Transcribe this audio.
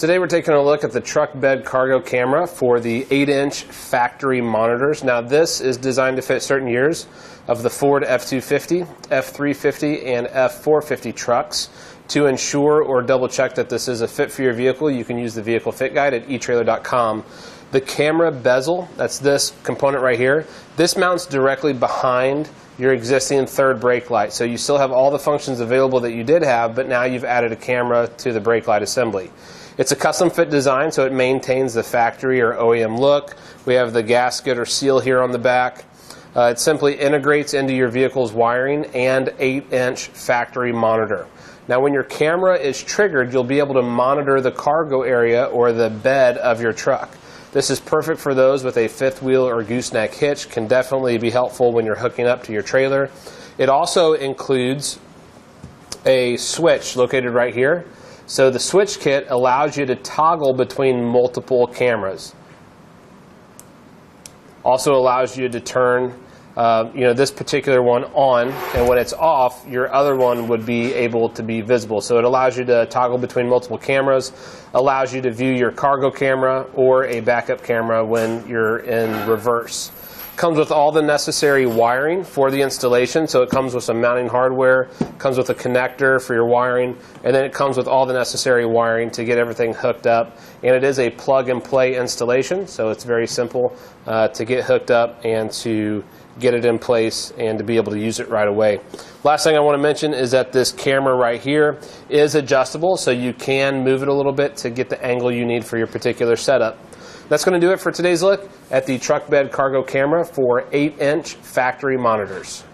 Today we're taking a look at the truck bed cargo camera for the 8-inch factory monitors. Now this is designed to fit certain years of the Ford F-250, F-350, and F-450 trucks. To ensure or double check that this is a fit for your vehicle, you can use the vehicle fit guide at eTrailer.com. The camera bezel, that's this component right here, this mounts directly behind your existing third brake light. So you still have all the functions available that you did have, but now you've added a camera to the brake light assembly. It's a custom fit design, so it maintains the factory or OEM look. We have the gasket or seal here on the back. It simply integrates into your vehicle's wiring and 8-inch factory monitor. Now when your camera is triggered, you'll be able to monitor the cargo area or the bed of your truck. This is perfect for those with a fifth wheel or gooseneck hitch. Can definitely be helpful when you're hooking up to your trailer. It also includes a switch located right here. So the switch kit allows you to toggle between multiple cameras. Also allows you to turn this particular one on, and when it's off, your other one would be able to be visible. So it allows you to toggle between multiple cameras, allows you to view your cargo camera or a backup camera when you're in reverse. Comes with all the necessary wiring for the installation, so it comes with some mounting hardware, comes with a connector for your wiring, and then it comes with all the necessary wiring to get everything hooked up. And it is a plug-and-play installation, so it's very simple to get hooked up and to get it in place and to be able to use it right away. Last thing I want to mention is that this camera right here is adjustable, so you can move it a little bit to get the angle you need for your particular setup. That's going to do it for today's look at the truck bed cargo camera for 8-inch factory monitors.